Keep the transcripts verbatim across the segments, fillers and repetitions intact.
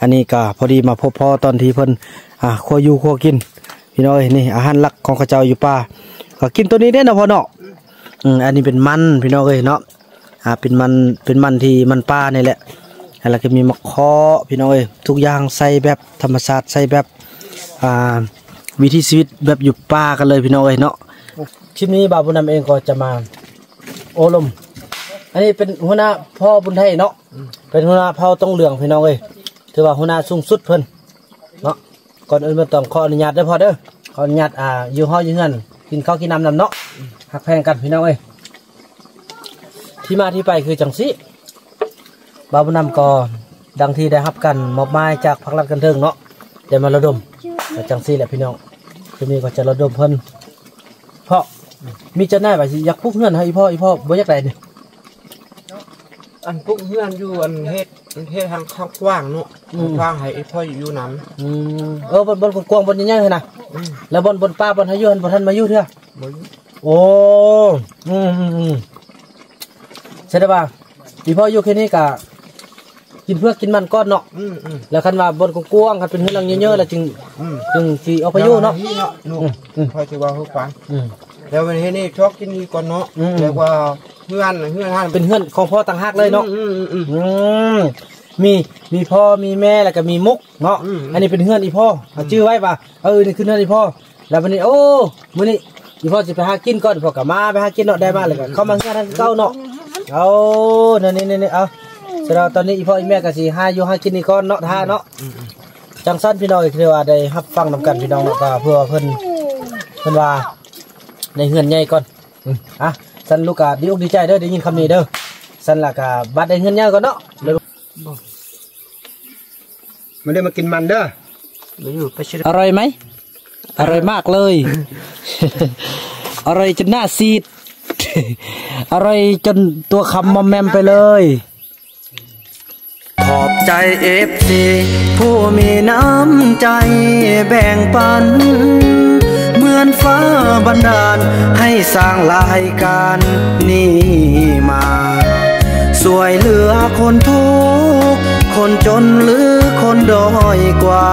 อันนี้ก็พอดีมาพบพ่อตอนที่เพิ่นอ่าคั่วอยู่คั่วกินพี่น้อยนี่อาหารหลักของข้าเจ้าอยู่ป่าก็กินตัวนี้ได้เนาะพ่อเนาะอืมอันนี้เป็นมันพี่น้อยเนาะอ่าเป็นมันเป็นมันที่มันป่านี่แหละแล้วก็มีมะขอพี่น้อยทุกอย่างใส่แบบธรรมชาติใส่แบบอ่าวิถีชีวิตแบบอยู่ป่ากันเลยพี่น้อยเนาะคลิปนี้บ่าวบุญนำเองก็จะมาโอลมอันนี้เป็นหัวหน้าพ่อบุญไทยเนาะเป็นหัวหน้าพ่อต้องเหลืองพี่น้องเลยถือว่าหัวหน้าสูงสุดเพิ่นเนาะก่อนอื่นมาต้องขออนุญาตได้พอเด้อขออนุญาตอ่าอยู่ห้องอยู่เงินกินข้าวกินน้ำนำเนาะหักแพงกันพี่น้องเลยที่มาที่ไปคือจังสิบ่าวบุญนำก็ดังที่ได้รับกันมอบหมายจากพรรครัฐกันเทิงเนาะเดี๋ยวมาระดมจังสิแหละพี่น้องที่นี่ก็จะระดมเพิ่นเพราะมีจะได้แบบอยากพุกเงินให้พ่อพ่อบ่อยากได้เนี่ยอันพุกเงินอยู่อันเฮ็ดอันเฮ็ดทางข้างกว้างเนาะกว้างให้พ่ออยู่น้ำเออบนบนกว้างบนใหญ่เลยนะแล้วบนบนป้าบนทะยุนบนท่านมาอยู่เถอะโอ้อืมอืมอืมใช่ได้ป่ะพี่พ่ออยู่แค่นี้กะกินเพื่อกินมันก้อนเนาะแล้วคันว่าบนกว้างคันเป็นเรื่องเยอะๆแล้วจึงจึงสีเอาไปอยู่เนาะพ่อจะว่าเขาฟังแล้ววันนี้นี่ชอบกินนี่ก่อนเนาะเรียกว่าเพื่อนเพื่อนท่านเป็นเพื่อนของพ่อต่างหากเลยเนาะมีมีพ่อมีแม่แล้วก็มีมุกเนาะอันนี้เป็นเพื่อนอีพ่อชื่อไว้ป่ะเออนี่คือเพื่อนอีพ่อแล้ววันนี้โอ้วันนี้อีพ่อจะไปหากินก่อนพ่อกลับมาไปหากินเนาะได้มาเลยเข้ามาเพื่อนท่านเก้าเนาะเอาเนี่ยเนี่ยเนี่ยเอาเสร็จแล้วตอนนี้อีพ่ออีแม่ก็สี่ห้าอยู่หากินนี่ก่อนเนาะท่าเนาะจังสั้นพี่น้องเรียกว่าได้รับฟังนำกันพี่น้องก็เพื่อเพื่อนเพื่อนว่าในเฮือนใหญ่ก่อนอ่ะสันลูกกาดีอกดีใจเด้อได้ยินคำนี้เด้อสันละกาบัดในเฮือนใหญ่ก่อนเนาะมาเด้อมากินมันเด้ออร่อยไหมอร่อยมากเลยอร่อยจนหน้าซีดอร่อยจนตัวคำมอมแมมไปเลยขอบใจเอฟซีผู้มีน้ำใจแบ่งปันฟ้าบันดาลให้สร้างรายการนี้มาสวยเหลือคนทุกข์คนจนหรือคนด้อยกว่า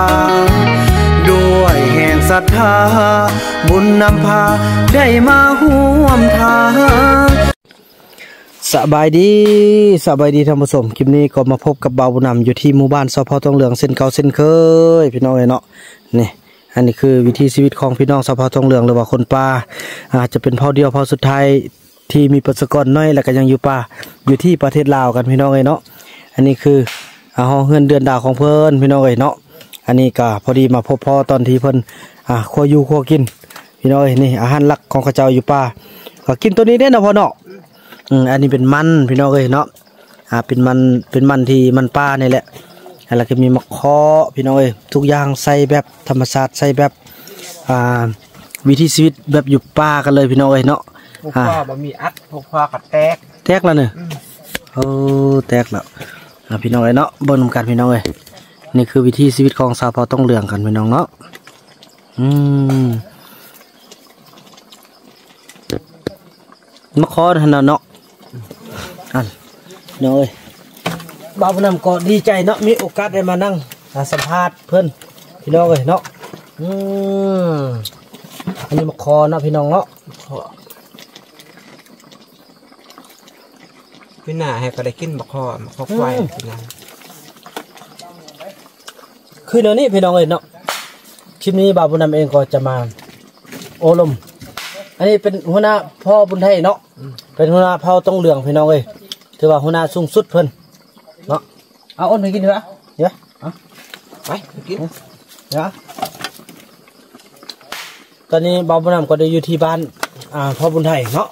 ด้วยแห่งศรัทธาบุญนำพาได้มาห่วมทางสบายดีสบายดีท่านผู้ชมคลิปนี้ก็มาพบกับบ่าวบุญนำอยู่ที่หมู่บ้านสพทองเหลืองเส้นเก่าเส้นเคยพี่น้องเนาะนี่อันนี้คือวิถีชีวิตของพี่น้องสะพาวทองเหลืองหรือว่าคนป่าอาจจะเป็นเผ่าเดียวเผ่าสุดท้ายที่มีประชากรน้อยและก็ยังอยู่ป่าอยู่ที่ประเทศลาวกันพี่น้องเอ๋ยเนาะอันนี้คืออาห้องเฮือนเดือนดาวของเพิ่นพี่น้องเอ๋ยเนาะอันนี้ก็พอดีมาพบพ่อตอนที่เพิ่นอ่าคั่วอยู่คั่วกินพี่น้องเอ๋ยนี่อาหารหลักของข้าเจ้าอยู่ป่าก็กินตัวนี้ได้เนาะพ่อเนาะอืมอันนี้เป็นมันพี่น้องเอ๋ยเนาะอ่าเป็นมันเป็นมันที่มันป่านี่แหละแล้วก็มีมะขอพี่น้องเอ้ยทุกอย่างใส่แบบธรรมชาติใส่แบบอ่าวิถีชีวิตแบบอยู่ป่ากันเลยพี่น้องเอ้ยเนาะพวกพ่อบ่มีอัดพวกพ่อก็แตกแตกแล้วเนี่ยโอ้แตกแล้วพี่น้องเอ้ยเนาะเบิ่งกันพี่น้องเอ้ยนี่คือวิถีชีวิตของสาวพอต้องเรื่องกันพี่น้องเนาะอืมมะขอเนาะเนาะอันน้อยบ่าวบุญนำก็ดีใจเนาะมีโอกาสได้มานั่งสัมภาษณ์เพื่อนพี่น้องเลยเนาะอืมอันนี้มะขอเนาะพี่น้องเนาะพี่หน้าให้ก็ได้กินมะขอมะขอควายคือเดี๋ยวนี้พี่น้องเลยเนาะคลิปนี้บ่าวบุญนำเองก็จะมาโอลมอันนี้เป็นหัวหน้าพ่อบุญไทยเนาะเป็นหัวหน้าพ่อต้องเหลืองพี่น้องเลยถือว่าหัวหน้าสูงสุดเพื่อนเนาะเอาอ้นไปกินเถอะเดี๋ยวไปกินเดี๋ยวตอนนี้บ่าวบุญนำก็ได้อยู่ที่บ้านอ่าพ่อบุญไทยเนาะ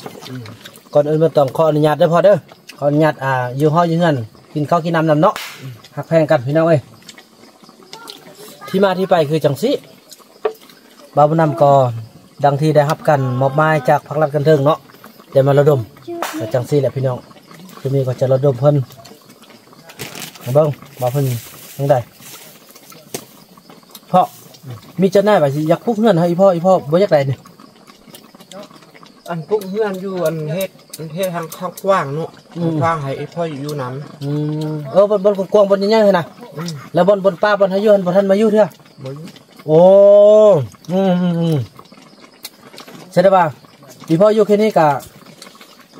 ก่อนอื่นมาต้องขออนุญาตได้พอเด้อขออนุญาตอ่าอยู่ห้องอยู่เงินกินข้าวกินน้ำนำเนาะหักแพงกันพี่น้องเอ้ยที่มาที่ไปคือจังสิบ่าวบุญนำก็ดังที่ได้รับกันมอบหมายจากพรรครัฐกันเทิงเนาะเดี๋ยวมาระดมจังสิแหละพี่น้องที่นี่ก็จะระดมเพิ่นเบิ้งบ่าวเพิ่นยังได้เพราะมีจะได้แบบอยากพุกเงินให้พ่อพ่อบ่อยากได้เนี่ยอันพุกเงินอยู่อันเฮ็ดอันเฮ็ดทางข้างกว้างเนาะกว้างให้พ่ออยู่น้ำเออบนบนกว้างบนใหญ่เลยนะ แล้วบนบนป้าบนทะยุนบนท่านมายุเถอะโอ้อืมอืมใช่ได้ป่ะพี่พ่ออยู่แค่นี้กะ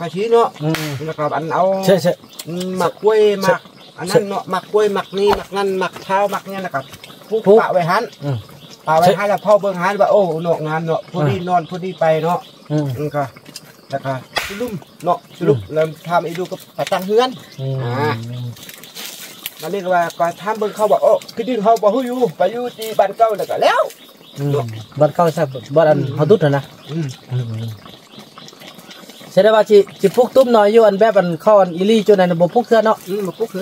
ข้าชี้เนาะแล้วก็อันเอาหมักกล้วยหมักอันนั้นเนาะหมักกล้วยหมักนี่หมักนั่นหมักเท้าหมักเนี่ยนะครับผู้ปะไว้หันปะไว้หันแล้วพ่อเบิ้งหันว่าโอ้หนอกงานเนาะพอดีนอนพอดีไปเนาะนั่นก็แล้วก็ลุ่มเนาะลุ่มแล้วทำไอ้ดูก็ไปตั้งเฮือนอ่านั่นเรียกว่าการทำเบิ้งเขาบอกโอ้คือดินเขาบอกอยู่ไปอยู่ที่บ้านเก่าแล้วก็แล้วบ้านเก่าใช่บ้านเขาดุดนะเสร็จแล้วว่าจีจีพุกตุ้มน้อยอยู่อันแบบอันเข้าอันอิลี่จนอันบ่พุกเขื่อนเนาะ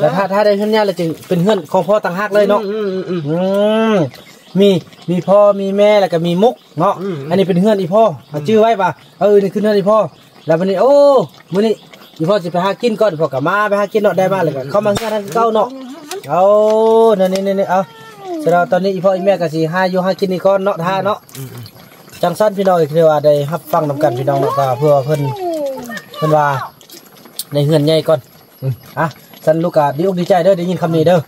แต่ถ้าถ้าได้เช่นนี้เราจึงเป็นเพื่อนของพ่อต่างหากเลยเนาะมีมีพ่อมีแม่แล้วก็มีมุกเนาะอันนี้เป็นเพื่อนอีพ่อชื่อไว้ป่ะเออนี่คือเพื่อนอีพ่อแล้ววันนี้โอ้วันนี้อีพ่อจะไปหากินก่อนพอกลับมาไปหากินเนาะได้มาเลยก็เข้ามาเงื่อนท่านเก้าเนาะเอาเนี่ยเนี่ยเนี่ยเอาเสร็จแล้วตอนนี้อีพ่ออีแม่ก็สิหาอยู่หากินนี่ก่อนเนาะท่าเนาะจังสั้นพี่น้องคือว่าได้รับฟังนำกันพี่น้องก็เพื่อเพิ่นเพิ่นว่าในเฮือนใหญ่ก่อนอ่ะสันลูกกาดีอกดีใจเด้อได้ยินคำนี้เด้อ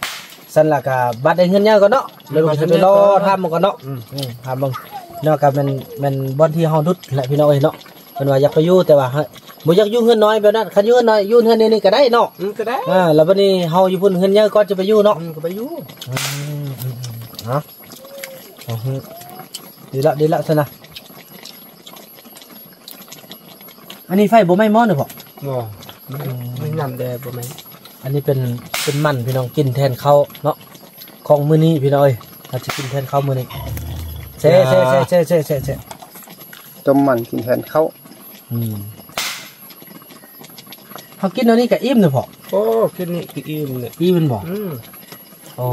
สันล่ะกาบัดได้เฮือนใหญ่ก่อนเนาะแล้วลูกจะไปรอทำมันก่อนเนาะทำมึงเนาะกับมันมันบอนที่เฮาดุดแหละพี่น้องเอ้ยเนาะเพิ่นว่าอยากไปอยู่แต่ว่าบ่อยากอยู่เฮือนน้อยแบบนั้นคันอยู่เฮือนน้อยอยู่เฮือนนี่ก็ได้เนาะก็ได้อ่าแล้วบัดนี้เฮาอยู่พุ่นเฮือนใหญ่ก่อนจะไปอยู่เนาะก็ไปอยู่ฮะดีละดีละสันล่ะอันนี้ไฟบ่ไม่ม้อนหรือเปล่าไม่นำแดดบ่ไม่อันนี้เป็นเป็นมันพี่น้องกินแทนเขาเนาะของมือนี้พี่น้องเราจะกินแทนเขามือนี้เซ่เซ่เซ่เซ่เซ่เซ่เซ่ต้มมันกินแทนเขาอืมเขากินอันนี้กับอิ่มหรือเปล่าโอ้กินนี่กินอิ่มเลยอิ่มมันบอกอืมอ๋อ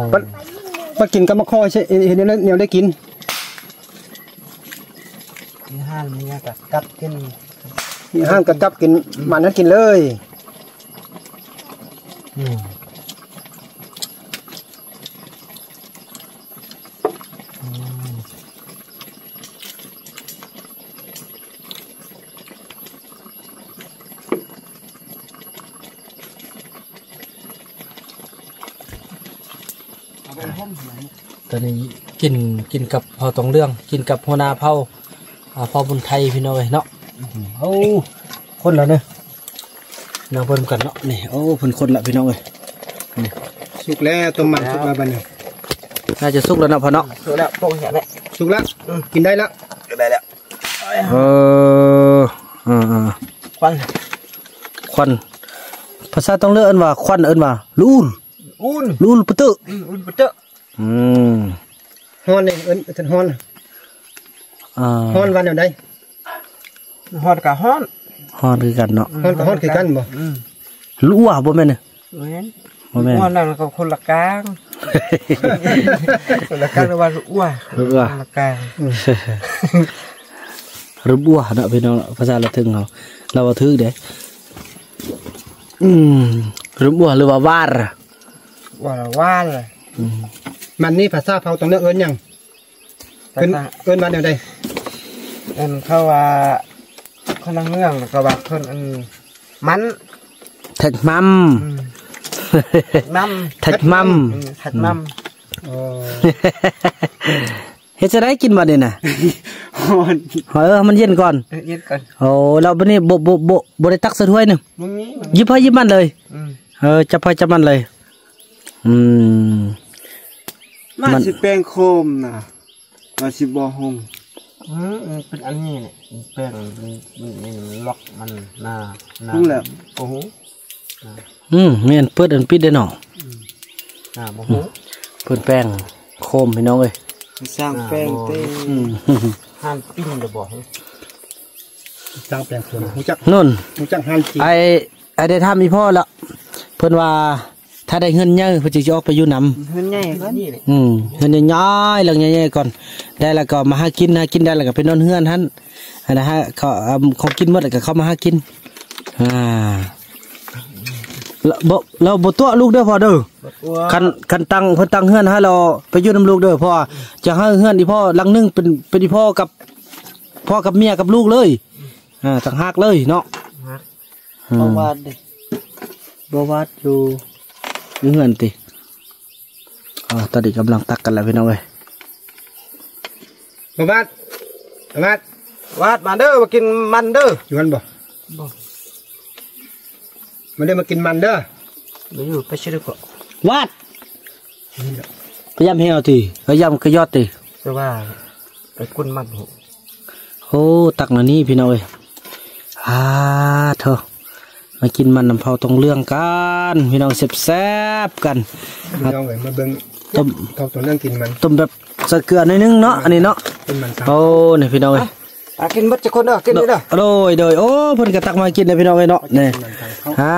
มากินกับมะข้อใช่เห็นแล้วเนี่ยได้กินนี่ห้ามเนี่ยกับกัดกินห้ามกระจับกินมันนั้นกินเลยตอนนี้กินกินกับพอตรงเรื่องกินกับหัวหน้าเผ่าพอบุญไทยพี่น้อยเนาะโอ้คนละเนี่ยน้ำเพิ่มกันเนาะนี่โอ้เพิ่มคนละพี่น้องเลยสุกแล้วต้มมันสุกแล้วบ้านเนี่ยน่าจะสุกแล้วเนาะพ่อเนาะสุกแล้วปรุงเสร็จแล้วสุกแล้วกินได้แล้วได้แล้วเออเออควันควันภาษาต้องเลือกอันว่าควันอันว่าลูนลูนลูนปะเตอลูนปะเตออืมฮอนเนี่ยอันอันฮอนอ่าฮอนวันเดียวได้ฮอดกับฮอดฮอดคือกันเนาะฮอดกับฮอดคือกันบ่รู้ว่าบ่แม่นเนี่ยบ่แม่นบ่แม่นว่าแล้วก็คนละกลางคนละกลางว่าอ้วคนละกลางรู้บ่เนาะพี่น้องภาษาละถึงเฮาเราว่าถึกเด้อืมรู้บ่หรือว่าวาร์ว่าวาร์อืมมันนี่ภาษาเฮาต้องเรียกเอิ้นหยังเอิ้นเอิ้นว่าแนวใดเอิ้นเขาว่าคนละเรื่องกระบะคนอันมันถัดมัมมัมถัดมัมถัดมัมเฮ็ดจะได้กินบ่เนี่ยนะเออมันเย็นก่อนเย็นก่อนโอ้เราวันนี้โบโบโบโบได้ตักเสถ้วยหนึ่งยิบให้ยิบมันเลยเออจับให้จับมันเลยอืมมันสิแป้งโคมนะมันสิบ่หงอืมเป็นอันนี้แป้งมันล็อกมันหน้าหน้าโอ้โหอืมเมียนเปิดอันปิดได้หน่อหน้าโอ้โหเปิดแป้งโคมพี่น้องเลยสร้างแป้งเต้ห้ามปิ้งเดี๋ยวบอกให้สร้างแป้งส่วนหูจักนุ่นหูจักห้ามจีไอไอได้ทำมีพ่อละเพิ่นว่า ถ้าได้เงินเยอะพอจะยกไปอยู่นำเงินเยอะอืมเงินน้อยๆหลังเยอะๆก่อนได้แล้วก็มาหากินหากินได้แล้วก็ไปนอนเฮือนท่านนะฮะเขาเขากินหมดแล้วก็เข้ามาหากินอ่าเราเราบตัวลูกเด้อพอเด้อคันคันตังเพิ่นตังเฮือนฮะเราไปอยู่นำลูกเด้อพ่อจะให้เฮือนที่พ่อลังนึ่งเป็นเป็นที่พ่อกับพ่อกับเมียกับลูกเลยอ่าต่างหากเลยเนาะบวชดิบวชอยู่เงื่อนตีอ๋อตอนนี้กำลังตักกันแล้วพี่น้องเอ้ยมาบ้านมาบ้านวัดมาเด้อมากินมันเด้ออยู่กันบ่มาเด้อมากินมันเด้อไปอยู่ไปเชื่อก่อนวัดพยายามเหี่ยวตีพยายามขยอดตีเพราะว่าไปกุนมันโอ้ตักมานี่พี่น้องเอ้ยอ่าเถอะมากินมันน้ำเผาตรงเรื่องกันพี่น้องเสียบแซบกันพี่น้องเห็นมาเบิ้งต้มเผาตรงเรื่องกินมันต้มแบบใส่เกลือหน่อยนึงเนาะอันนี้เนาะโอ้เนี่ยพี่น้องเห็นกินมัดจะคนเนาะกินนี่เนาะโดยโดยโอ้เพิ่นกระตักมากินเลยพี่น้องเห็นเนาะเนี่ยฮ่า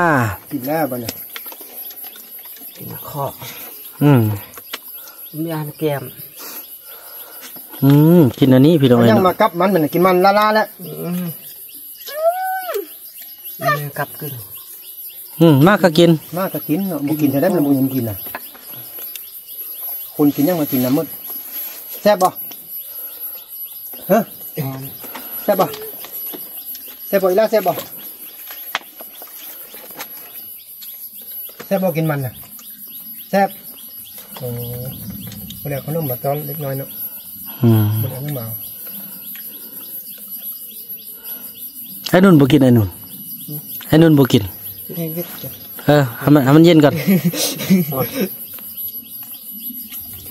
กินแล้วบ้านเนี่ยกินข้ออืมมีอันแกมอืมกินอันนี้พี่น้องเห็นยังมากับมันเหมือนกินมันละลาแล้วกับกินอืมมากก็กินมากก็กินเนาะกินจะได้มันบุญกินอ่ะคนกินยังมากินน้ำมืดแซ่บบ่ฮะแซ่บบ่แซ่บบ่อีล่าแซ่บบ่แซ่บบ่กินมันอ่ะแซ่บโอ้คนเดียวเขานุ่มแบบตอนเล็กน้อยเนาะอืมมันนุ่มเบาไอ้นุ่นบ่กินไอ้นุ่นให้นุ่นบุกินเออให้มันให้มันเย็นก่อน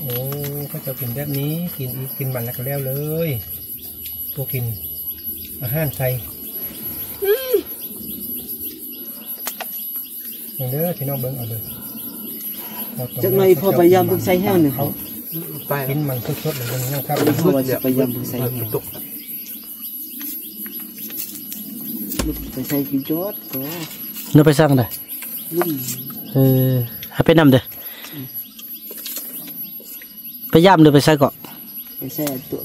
โอ้ก็จะกินแบบนี้กินกินมันแล้วก็แล้วเลยพวกกินอาหารไทยอย่างเด้อพี่น้องเบิ้งเอาเลยจากไหนพอพยายามบุกใส่แห้งหนึ่งเขากินมันสดๆเลยนะครับพอพยายามบุกใส่แห้งไปใส่กินจอดก็นึกไปสร้างได้เออให้ไปนำเด้อไปย่ำเด้อไปใส่เกาะไปใส่ตัว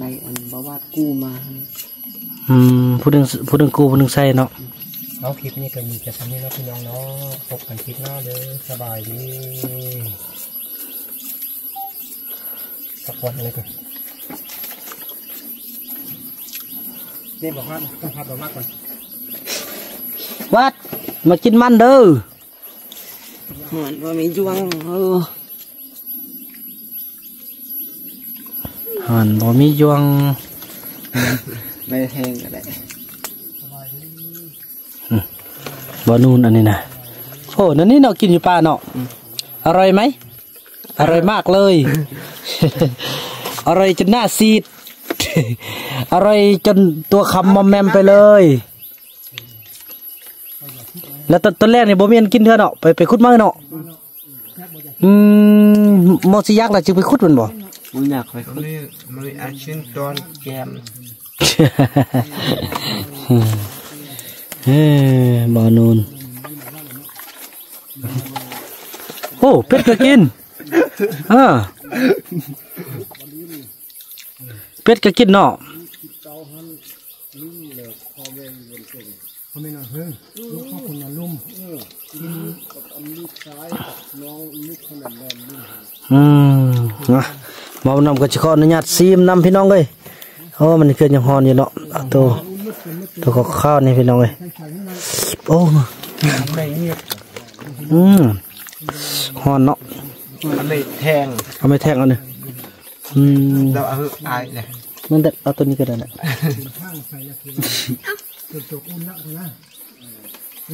ในอันบาวาดกู้มาอืมผู้หนึ่งผู้หนึ่งกู้ผู้หนึ่งใส่เนาะเอาคลิปนี้ก็มีจะทำให้เราพี่น้องเนาะพบกันคลิปหน้าเด้อสบายดีสักวันเลยกันนี่บอกว่าต้องทำแบบมากกว่าวัดมากินมันเด้อเหมือนว่ามีจวงเออหันบ่มีจวงไม่แห้งก็ได้บ่นูนอันนี้นะโอ้นั่นนี่เรากินอยู่ป่าเนาะอร่อยไหมอร่อยมากเลยอร่อยจนหน้าซีดอร่อยจนตัวคำมอมแมมไปเลยแล้วตอนแรกเนี่ยบ่มีอันกินเถอะเนาะไปไปคุดมั่งเนาะอืมมอสิยักษ์ล่ะจึงไปคุดมันบ่บ่อยากไปคุดมันอาชินตอนแกมเฮ้บ่อนูนโอ้เป็ดก็กินอ่าเป็ดก็กินเนาะไม่นอนเพิ่งลูกพ่อคนนั้นลุ่มที่นี้กับอันลูกซ้ายน้องลูกขนาดแดงลุ่มอืมนะเมานำกับชิคอนญาติซีมนำพี่น้องเลยโอ้มันเกินยังฮอนอยู่เนาะตัวตัวก็ข้าวนี่พี่น้องเลยโอ้อืมฮอนเนาะมันไม่แทงเอาไม่แทงเอาเนี่ยอืมเราเอาไอ้เนี่ยมันเด็ดเอาตัวนี้ก็ได้แหละเด็กตัวอุ่นนักเลยนะเห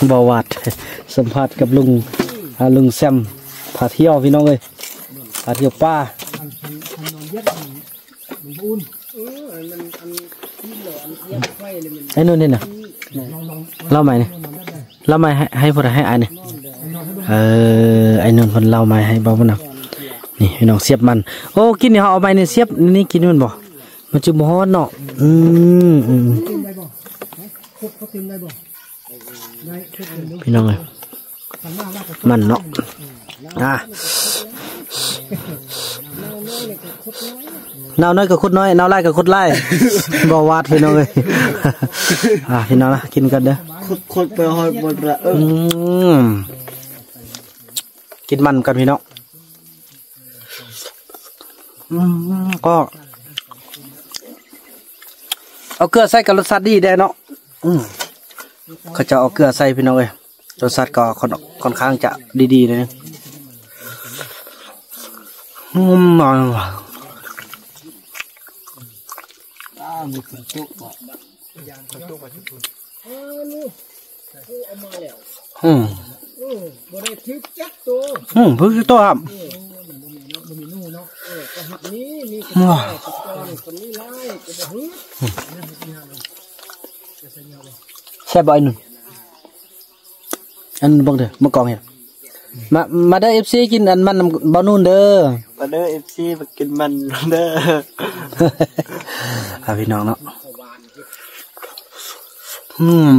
็นบ่บาวาดสัมภาษณ์กับลุงลุงแซมพาเที่ยวพี่น้องเลยพาเที่ยวป่าไอ้นู่นนี่นะเล่าใหม่เนี่ยเล่าใหม่ให้ให้พวกเราให้อ่านเนี่ยเออไอ้นนท์คนเล่ามาให้บ่าวนักนี่ นี่ให้น้องเสียบมันโอ้กินนี่เขาเอาไปเนี่ยเสียบนี่กินมันบ่มันจะบ่ฮอดเนาะอืมอืมพี่น้องเลยมันเนาะอ่ะเน่าน้อยกับคุดน้อยเน่าไล่กับคุดไล่บ่วาดพี่น้องเลยอ่ะพี่น้องนะกินกันเด้อคุดไปหอยบนระเออกินมันกันพี่น้องก็เอาเกลือใส่กับรสชาติดีได้เนาะเขาจะเอาเกลือใส่พี่น้องเลยรสชาติก็ค่อนข้างจะดีๆเลยอืมอืมอืมพึ่งตัวครับแช่บอยหนึ่งอันบังเถอะมากองเห็นมามาได้เอฟซีกินอันมันบอนุ่นเด้อมาได้เอฟซีมากินมันเด้อพี่น้องเนาะอืม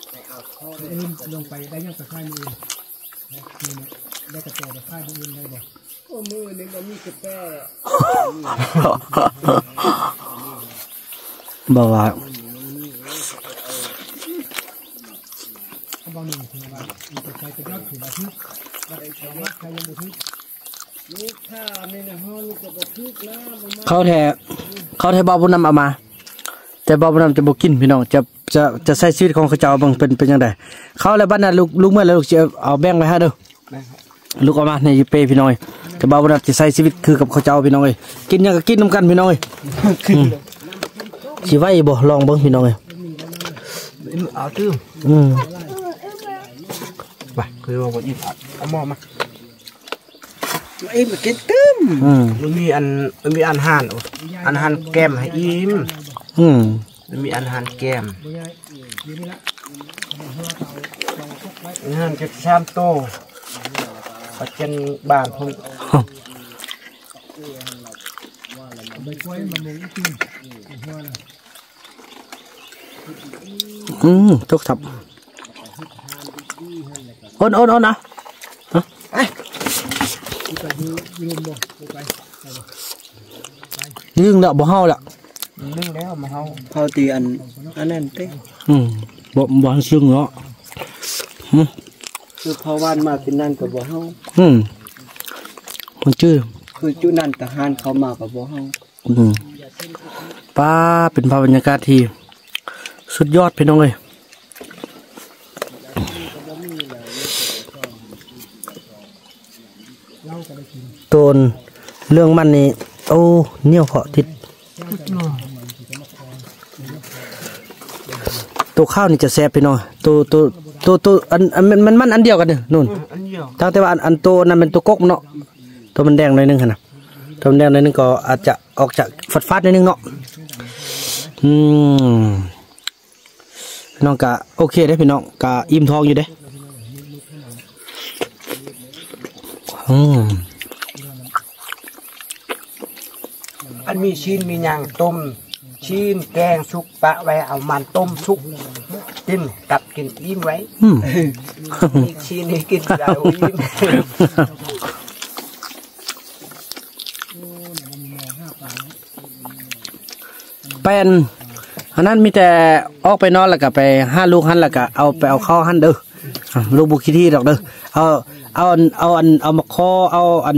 ลงไปได้ยังตะไคร้มือได้กระแตตะไคร้มือได้บ่โอ้มือนี่มันมีกระแตบ่ว่าบ่หนึ่งถือว่ามีกระแตจะยอดถือว่าทึกว่าได้สามารถใครยังบ่ทึกนี่ข้าในนะฮะนี่จะบ่ทึกนะเขาแท้เขาแท้บ่บุญนำเอามาแต่บ่บุญนำจะบ่กินพี่น้องจะจะจะใช้ชีวิตของเขาเจ้าบังเป็นเป็นยังไงเขาแล้วบ้านน่ะลูกลูกเมื่อแล้วลูกจะเอาแบงไว้ให้ดูลูกเอามาในยูเปพี่น้อยจะบ่าวน่ะจะใช้ชีวิตคือกับเขาเจ้าพี่น้อยกินยังก็กินน้ำกันพี่น้อยชีไว้บ่ลองเบิ้งพี่น้อยเอาตื้มอืมไปคือว่าคนอิ่มเอาหม้อมาอิ่มกินตื้มมันมีอันมันมีอันหันอันหันแก้มให้อิ่มอืมมีอันหันแก้มหันจะสามโตปัจจันบานพงอืมทุกทับอ้นอ้นอ้นนะยืงเดาบ่เฮาละนึ่งแล้วมาเขาเขาตีอันอันนั้นเต้อืมบ่บ่อนซึ่งเนาะคือเขาวานมาเป็นนั่นกับบ่อเขาอืมคนชื่อคือจุนันทหารเขามากับบ่อเขาอืมป้าเป็นภาพบรรยากาศที่สุดยอดพี่น้องเลยโตนเรื่องมันนี่โอ้เนี่ยเขาติดตัวข้าวนี่จะแซ่บไปหน่อยตัวตัวตัวตัวอันมันมันมันอันเดียวกันเนี่ยนู่นทั้งแต่ว่าอันอันตัวนั้นเป็นตัวก๊กเนาะตัวมันแดงหน่อยนึงขนาดตัวมันแดงหน่อยนึงก็อาจจะออกจากฟัดฟัดหน่อยนึงเนาะอืมน้องกะโอเคได้พี่น้องกะอิ่มท้องอยู่เด้อืมอันมีชิ้นมีย่างต้มชิ้นแกงสุกปะไว้เอามันต้มสุกกินกับกินอิ่มไว้ชิ้นนี้กินเราอิ่มเป็นอันนั้นมีแต่ออกไปนอนแล้วก็ไปห้าลูกหันแล้วก็เอาไปเอาข้าวหันเด้อลูกบุกิที่ดอกเด้อเอาเอาเอาอันเอามาคอเอาอัน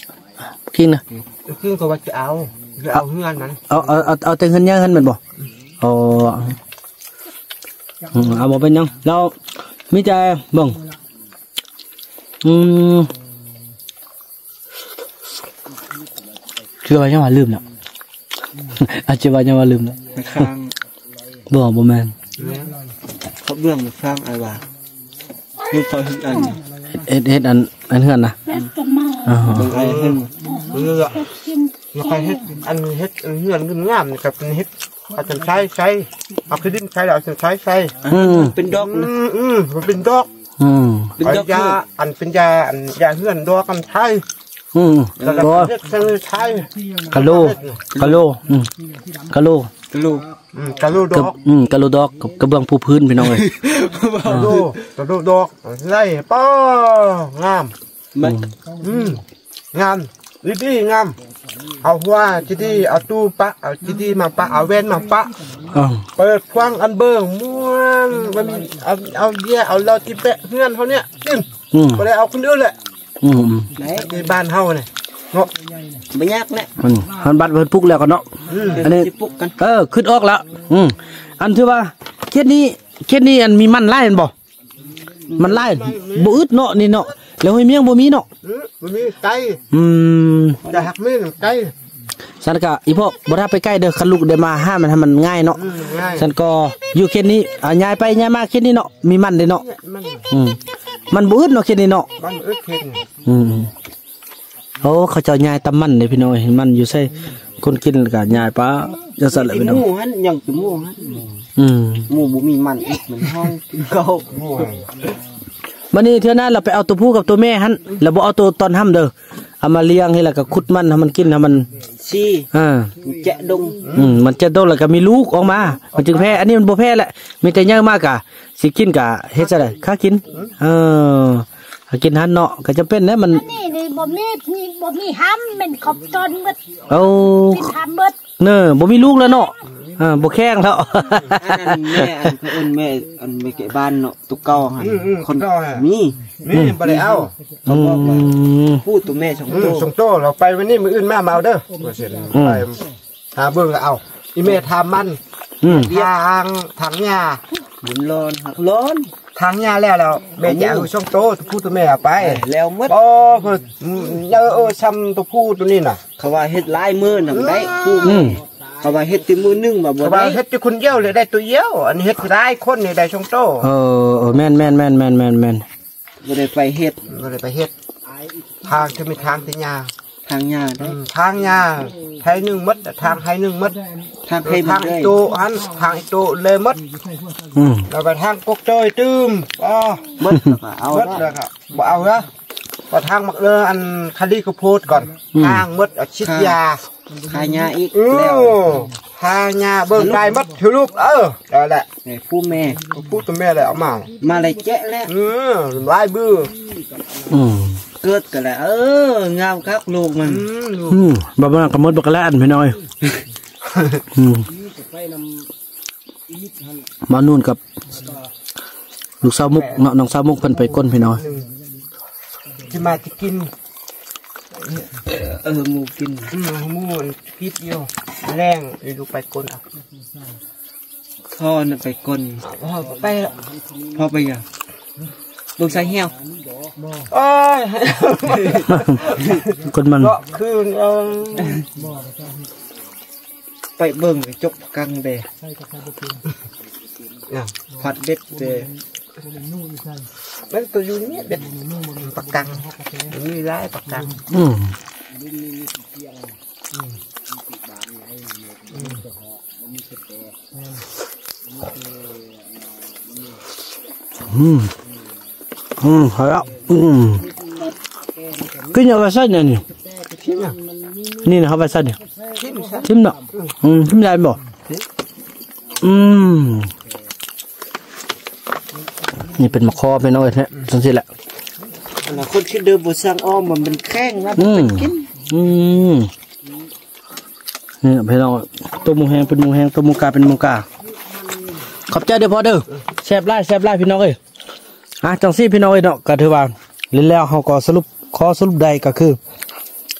เครื่องนะเครื่องก็ว่าจะเอาเอาเงินนั้นเอาเอาเอาเอาแต่เงินเยอะเงินมันบอกโอ้เอาบอกเป็นยังเรามิจฉาบังอืมเชื่อว่าจะมาลืมแล้วอาจจะว่าจะมาลืมแล้วบอกบอแมนเขาเรื่องสร้างอะไรวะมีคอยเห็นอันเห็นเห็นอันอันเห็นนะอ๋อใครเห็นเรื่องใครเห็นอันเห็นเรื่องเรื่องงามกับเห็นอาจจะใช้ใช้เอาขึ้นดิ้นใช้แล้วอาจจะใช้ใช้เป็นดอกอืมมันเป็นดอกอืมเป็นยาอันเป็นยาอันยาเหือนดอกกันใช้อืมแล้วก็เลือกซื้อใช้กะโลกะโลอืมกะโลกะโลอืมกะโลดอกอืมกะโลดอกกระเบื้องผู้พื้นพี่น้องเลยกะโลกะโลดอกไล่ป้องามมันอืมงามดีดีงามเอาหัวจีดีเอาตู้ปะเอาจีดีมาปะเอาเว้นมาปะเปิดกว้างอันเบิ่งม้วนมันเอาเอาเดียเอาเราที่แปะเพื่อนเขาเนี่ยจิ้มก็เลยเอาคนเดียวแหละในบ้านเฮาเนี่ยเนาะไม่ยากเนี่ยหันบัตรเพิ่นปุกแล้วกันเนาะอันนี้เออขึ้นออกแล้วอืมอันที่ว่าเคสนี้เคสนี้อันมีมันไล่กันบ่มันไล่บ่อึดเนาะนี่เนาะแล้วให้เมียงบ่มีเนาะบ่มีไก่อืมจะหักเมียงไก่สันก็อีพ่อบ่ได้ไปใกล้เด้อคันลูกได้มาห้ามมันให้มันง่ายเนาะสันก็อยู่เขตนี้อ่าย้ายไปย้ายมาเขตนี้เนาะมีมันได้เนาะอืมมันบ่อึดเนาะเขตนี้เนาะมันบ่อึดเขตอืมโอ้เขาเจ้าย้ายตำมันเด้พี่น้อยมันอยู่ใส่คนกินก็ย้ายปะจังซั่นแหละพี่น้องหมู่หั่นยังสิหมู่หั่นอืมหมู่บ่มีมันอึดมันห้องกินเก่าวันนี้เท่านั้นเราไปเอาตัวผู้กับตัวแม่ฮันเราบอกเอาตัวตอนห้ำเด้อเอามาเลี้ยงให้เราก็ขุดมันทำมันกินทำมันชี้อ่าแจะดงอืมมันแจะดงแล้วก็มีลูกออกมามันจึงแพ้อันนี้มันบ่แพ้แหละมีแต่เยอะมากกะสิกินกะเฮ็ดอะไรข้ากินเออกินฮันเนาะก็จะเป็นนะมันนี่นี่บ่มีนี่บ่มีห้ำเป็นขอบจนเบิดโอ้เป็นห้ำเบิดเนอบ่มีลูกแล้วเนาะอ่าบ่แข้งแล้วแม่อันเอิ้นแม่อันแม่เก็บบ้านเนาะตุกเก่าหั่นคนมีมีบ่ได้เอาพูดตัวแม่สองโตสองโตเราไปวันนี้มื้ออื่นมามาเอาเด้อไปหาเบิ่งก็เอาอีแม่ทำมันอือทางทางหญ้าบุญร้อนหักร้อนทางหญ้าแล้วแล้วแม่จะเอาสองโตพูดตัวแม่ไปแล้วหมดบ่เพิ่นเออซ้ำตัวพูดตัวนี้น่ะเขาว่าเฮ็ดหลายมื้อนำได้ผู้เขาว่าเฮ็ดติมือนึ่งมาบ่ได้เขาว่าเฮ็ดติคนเยี่ยวเลยได้ตัวเยี่ยวอันเฮ็ดได้คนนี่ได้ช่องโตเออแม่นแม่นแม่นแม่นแม่นแม่นบ่ได้ไปเฮ็ดบ่ได้ไปเฮ็ดทางจะมีทางที่ยาทางยาทางยาไทยหนึ่งมัดทางไทยหนึ่งมัดทางไทยทางอีโตอันทางอีโตเลยมัดเราไปทางกกโจยตื้มอ๋อมัดเอาแล้วครับบ่เอาแล้วก็ทางมักเลออันคาลีก็โพดก่อนทางมัดชิดยาหายาอีกแล้วหายาเบิ่งไก่มัดถือลูกเออแล้วแหละผู้แม่ผู้ตัวแม่เลยเอามามาเลยแจ๊ะแล้วอือลายบื้ออือเกิดกันแล้วเอองามครับลูกมันอือบ้ามากกระมดบักแล่นไปหน่อยอือมานู่นกับลูกสาวมุกเนาะน้องสาวมุกเพิ่นไปก้นไปหน่อยจะมาจะกินเออมูกินมูมันพิษเยี่ยวแรงเลยดูไปกลนอ่ะท่อน่ะไปกลนไปพอไปยังลูกชายเหี้ยวโอ้ยคนมันก็คือไปเบิ่งไปจกกังเดะผัดเด็ดเดะมันตัวยูนี่เด็ดปากกังมีร้ายปากกังอืมอืมอืมฮัลโหลอืมกินอะไรสักอย่างนี่นี่นะเขาไปสักอย่างชิมหน่อยอืมชิมได้บ่อืม นี่เป็นมะคอไปน้อยนะทั้งสิ้นแหละคนคิดเดิมบทสร้างอ้อมมันเป็นแข้งนะเป็นกินอืมนี่ไปเราตัวมูแหงเป็นมูแหงตัวมูกาเป็นมูกาขอบใจเด้อพอเด้อแซ่บไล่แซ่บไล่พี่น้องเอ้ยอ่ะจังซี่พี่น้องเอ้ยเนาะก็ถือว่าเล่นแล้วเขาก็สรุปขอสรุปใดก็คือ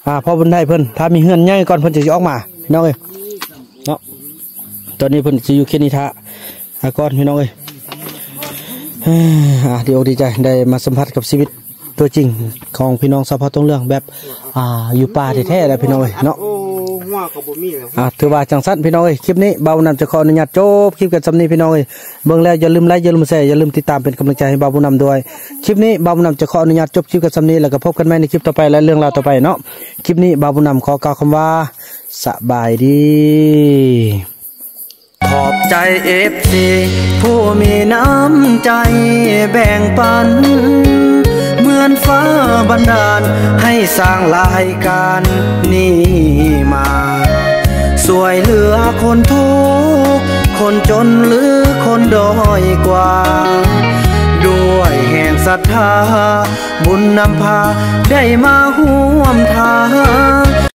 อ่าพอบุญได้เพิ่นถ้ามีเฮือนใหญ่ก่อนเพิ่นจะออกมาพี่น้องเอ้ยเนาะตอนนี้เพิ่นจะอยู่แค่นี้ท่าอาก่อนพี่น้องเอ้ยอ่าดีอกดีใจได้มาสัมผัสกับชีวิตตัวจริงของพี่น้องสภาพต้องเรื่องแบบอ่าอยู่ป่าแท้ๆเลยพี่น้องเอ้ยเนาะอ่าถือว่าจังสั้นพี่น้องเอ้ยคลิปนี้เบานำจะขออนุญาตจบคลิปกันสำนีพี่น้องเอ้ยเบื้องแล้วอย่าลืมไลค์อย่าลืมแชร์อย่าลืมติดตามเป็นกำลังใจให้เบาบุญนำด้วยคลิปนี้เบาบุญนำจะขออนุญาตจบคลิปกันสำนีแล้วก็พบกันใหม่ในคลิปต่อไปและเรื่องราวต่อไปเนาะคลิปนี้เบาบุญนำขอกล่าวคำว่าสบายดีขอบใจเอฟซีผู้มีน้ำใจแบ่งปันเหมือนฟ้าบันดาลให้สร้างรายการนี้มาช่วยเหลือคนทุกข์คนจนหรือคนด้อยกว่าด้วยแห่งศรัทธาบุญนำพาได้มาร่วมทาง